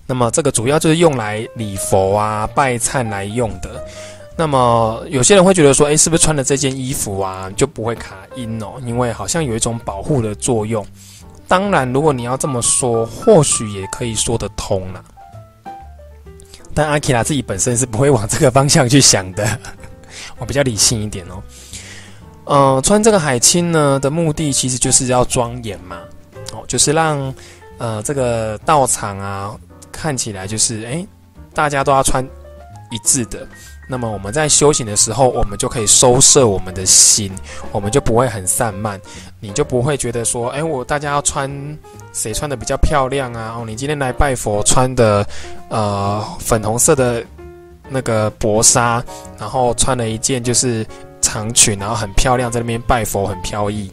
那么这个主要就是用来礼佛啊、拜忏来用的。那么有些人会觉得说，哎，是不是穿了这件衣服啊，就不会卡阴哦？因为好像有一种保护的作用。当然，如果你要这么说，或许也可以说得通啦。但阿基拉自己本身是不会往这个方向去想的，我比较理性一点哦。呃，穿这个海青呢的目的，其实就是要庄严嘛，哦，就是让呃这个道场啊看起来就是哎，大家都要穿一致的。那么我们在修行的时候，我们就可以收摄我们的心，我们就不会很散漫，你就不会觉得说，哎，我大家要穿谁穿的比较漂亮啊？哦，你今天来拜佛穿的，呃，粉红色的那个薄纱，然后穿了一件就是长裙，然后很漂亮，在那边拜佛很飘逸。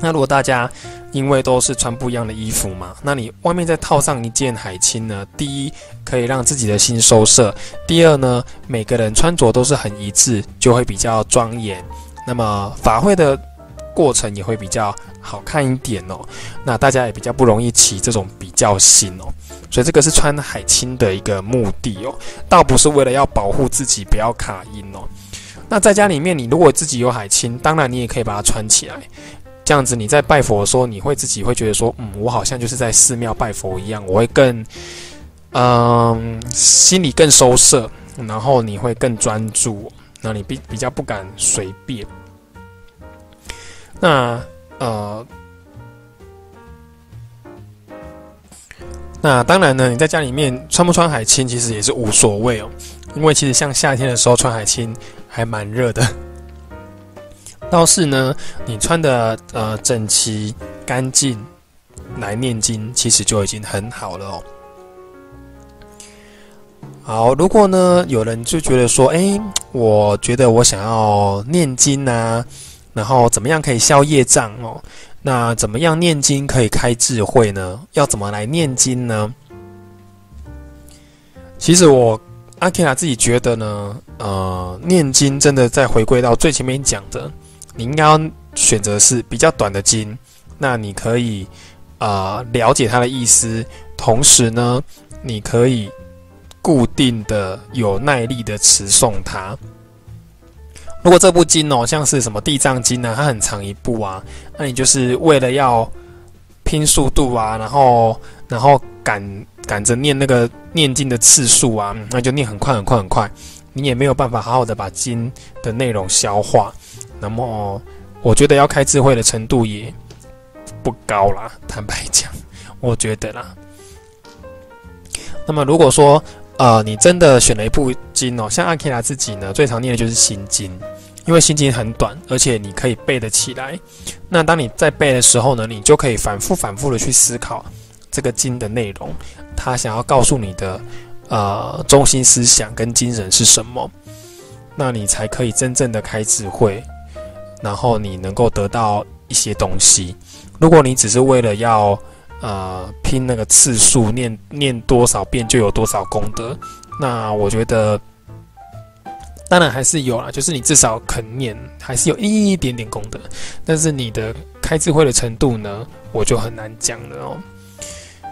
那如果大家因为都是穿不一样的衣服嘛，那你外面再套上一件海青呢，第一可以让自己的心收摄，第二呢，每个人穿着都是很一致，就会比较庄严，那么法会的过程也会比较好看一点哦。那大家也比较不容易起这种比较心哦，所以这个是穿海青的一个目的哦，倒不是为了要保护自己不要卡阴哦。那在家里面，你如果自己有海青，当然你也可以把它穿起来。这样子，你在拜佛的时候，你会自己会觉得说，嗯，我好像就是在寺庙拜佛一样，我会更，嗯，心里更收摄，然后你会更专注，那你比比较不敢随便。那呃，那当然呢，你在家里面穿不穿海青其实也是无所谓哦，因为其实像夏天的时候穿海青还蛮热的。倒是呢，你穿的呃整齐干净来念经，其实就已经很好了哦。好，如果呢有人就觉得说，哎，我觉得我想要念经啊，然后怎么样可以消业障哦？那怎么样念经可以开智慧呢？要怎么来念经呢？其实我阿基拉自己觉得呢，呃，念经真的在回归到最前面讲的。你应该要选择是比较短的经，那你可以啊、呃、了解它的意思，同时呢，你可以固定的有耐力的持诵它。如果这部经哦，像是什么《地藏经》啊，它很长一部啊，那你就是为了要拼速度啊，然后然后赶赶着念那个念经的次数啊，那就念很快很快很快，你也没有办法好好的把经的内容消化。那么我觉得要开智慧的程度也不高啦，坦白讲，我觉得啦。那么如果说呃你真的选了一部经哦，像阿基拉自己呢，最常念的就是心经，因为心经很短，而且你可以背得起来。那当你在背的时候呢，你就可以反复反复的去思考这个经的内容，他想要告诉你的呃中心思想跟精神是什么，那你才可以真正的开智慧。然后你能够得到一些东西。如果你只是为了要呃拼那个次数，念念多少遍就有多少功德，那我觉得当然还是有啦，就是你至少肯念，还是有一点点功德。但是你的开智慧的程度呢，我就很难讲了哦。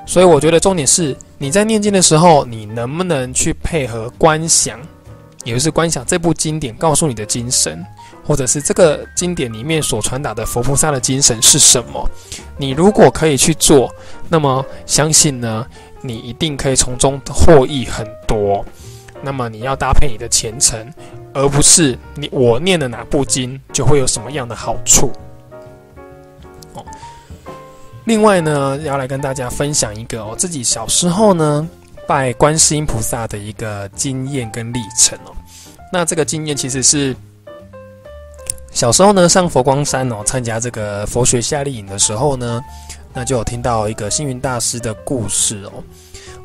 所以我觉得重点是你在念经的时候，你能不能去配合观想，也就是观想这部经典告诉你的精神。或者是这个经典里面所传达的佛菩萨的精神是什么？你如果可以去做，那么相信呢，你一定可以从中获益很多。那么你要搭配你的虔诚，而不是你我念了哪部经就会有什么样的好处。哦，另外呢，要来跟大家分享一个我、哦、自己小时候呢拜观世音菩萨的一个经验跟历程哦。那这个经验其实是。小时候呢，上佛光山哦，参加这个佛学夏令营的时候呢，那就有听到一个星云大师的故事哦。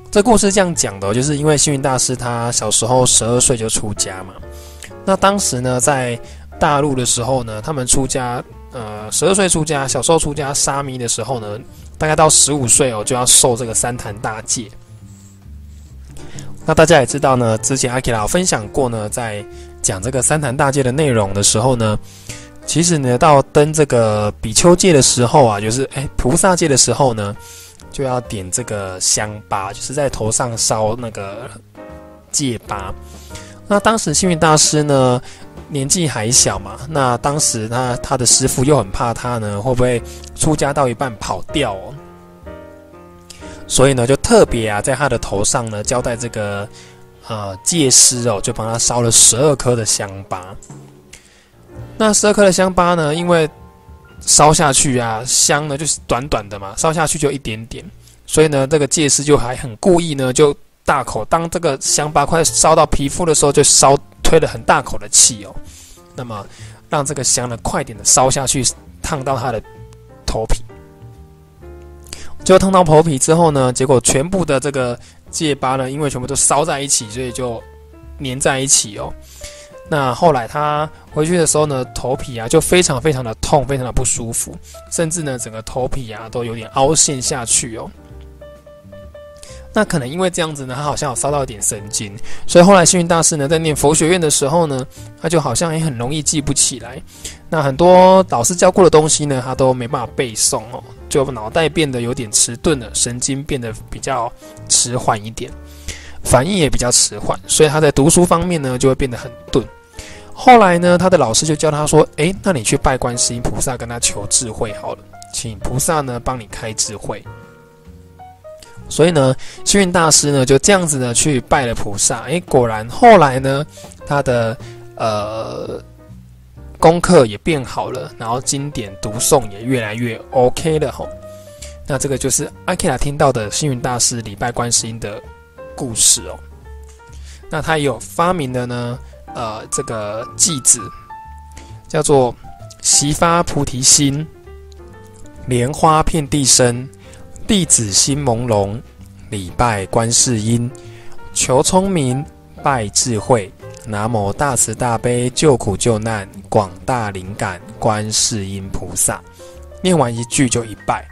这故事这样讲的、哦，就是因为星云大师他小时候十二岁就出家嘛。那当时呢，在大陆的时候呢，他们出家，呃，十二岁出家，小时候出家沙弥的时候呢，大概到十五岁哦就要受这个三坛大戒。那大家也知道呢，之前阿基拉分享过呢，在讲这个三坛大戒的内容的时候呢，其实呢到登这个比丘戒的时候啊，就是哎菩萨戒的时候呢，就要点这个香疤，就是在头上烧那个戒疤。那当时星云大师呢年纪还小嘛，那当时他他的师父又很怕他呢会不会出家到一半跑掉哦，所以呢就特别啊在他的头上呢交代这个呃戒师哦，就帮他烧了十二颗的香疤。那十二颗的香疤呢，因为烧下去啊，香呢就是短短的嘛，烧下去就一点点，所以呢这个戒师就还很故意呢就大口，当这个香疤快烧到皮肤的时候，就烧推了很大口的气哦，那么让这个香呢快点的烧下去，烫到他的头皮。结果烫到头皮之后呢，结果全部的这个戒疤呢，因为全部都烧在一起，所以就粘在一起哦。那后来他回去的时候呢，头皮啊就非常非常的痛，非常的不舒服，甚至呢整个头皮啊都有点凹陷下去哦。那可能因为这样子呢，他好像有烧到一点神经，所以后来星云大师呢在念佛学院的时候呢，他就好像也很容易记不起来，那很多老师教过的东西呢，他都没办法背诵哦，就脑袋变得有点迟钝了，神经变得比较迟缓一点，反应也比较迟缓，所以他在读书方面呢就会变得很钝。后来呢，他的老师就教他说：“诶，那你去拜观世音菩萨，跟他求智慧好了，请菩萨呢帮你开智慧。”所以呢，星云大师呢就这样子呢去拜了菩萨，哎，果然后来呢，他的呃功课也变好了，然后经典读诵也越来越 OK 了吼。那这个就是阿基拉听到的星云大师礼拜观世音的故事哦。那他也有发明的呢，呃，这个偈子叫做悉发菩提心，莲花遍地生。弟子心朦胧，礼拜观世音，求聪明，拜智慧。南无大慈大悲救苦救难广大灵感观世音菩萨。念完一句就一拜。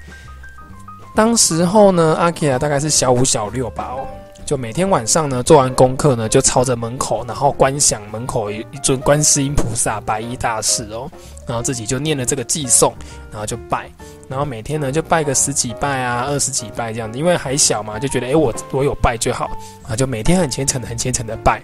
当时候呢，阿基拉大概是小五小六吧哦，就每天晚上呢做完功课呢，就朝着门口，然后观想门口一尊观世音菩萨白衣大士哦，然后自己就念了这个偈颂，然后就拜。然后每天呢就拜个十几拜啊，二十几拜这样子，因为还小嘛，就觉得哎我我有拜就好啊，就每天很虔诚的很虔诚的拜。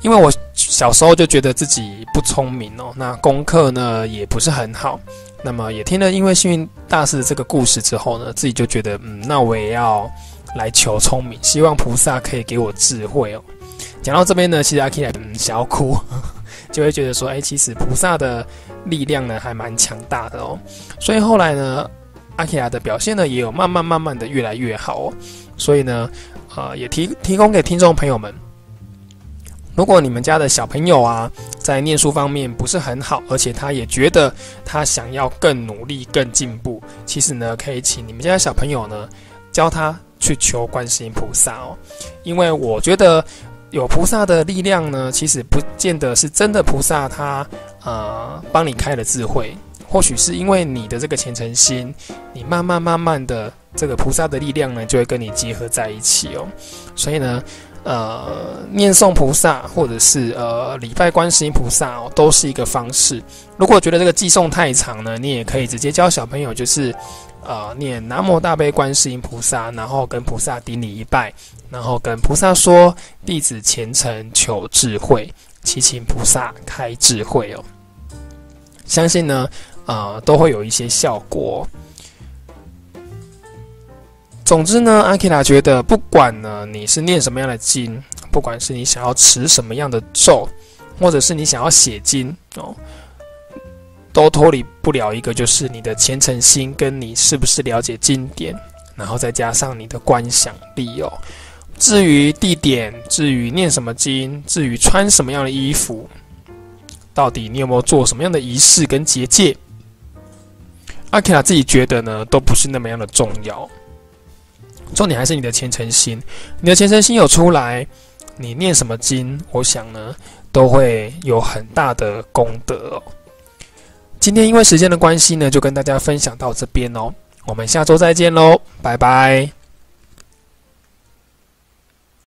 因为我小时候就觉得自己不聪明哦，那功课呢也不是很好，那么也听了因为星云大师的这个故事之后呢，自己就觉得嗯，那我也要来求聪明，希望菩萨可以给我智慧哦。讲到这边呢，其实阿基拉嗯想要哭，呵呵，就会觉得说，哎、欸，其实菩萨的力量呢还蛮强大的哦。所以后来呢，阿基拉的表现呢也有慢慢慢慢的越来越好哦。所以呢，呃，也提提供给听众朋友们，如果你们家的小朋友啊在念书方面不是很好，而且他也觉得他想要更努力、更进步，其实呢，可以请你们家的小朋友呢教他去求观世音菩萨哦，因为我觉得。有菩萨的力量呢，其实不见得是真的菩萨他呃帮你开了智慧，或许是因为你的这个虔诚心，你慢慢慢慢的这个菩萨的力量呢就会跟你结合在一起哦。所以呢，呃，念诵菩萨或者是呃礼拜观世音菩萨哦，都是一个方式。如果觉得这个偈诵太长呢，你也可以直接教小朋友就是。呃，念南无大悲观世音菩萨，然后跟菩萨顶礼一拜，然后跟菩萨说：“弟子虔诚求智慧，祈请菩萨开智慧哦。”相信呢，呃，都会有一些效果。总之呢，阿基拉觉得，不管呢你是念什么样的经，不管是你想要持什么样的咒，或者是你想要写经哦。都脱离不了一个，就是你的虔诚心跟你是不是了解经典，然后再加上你的观想力哦。至于地点，至于念什么经，至于穿什么样的衣服，到底你有没有做什么样的仪式跟结界，阿基拉自己觉得呢，都不是那么样的重要。重点还是你的虔诚心，你的虔诚心有出来，你念什么经，我想呢，都会有很大的功德哦。今天因为时间的关系呢，就跟大家分享到这边哦，我们下周再见喽，拜拜。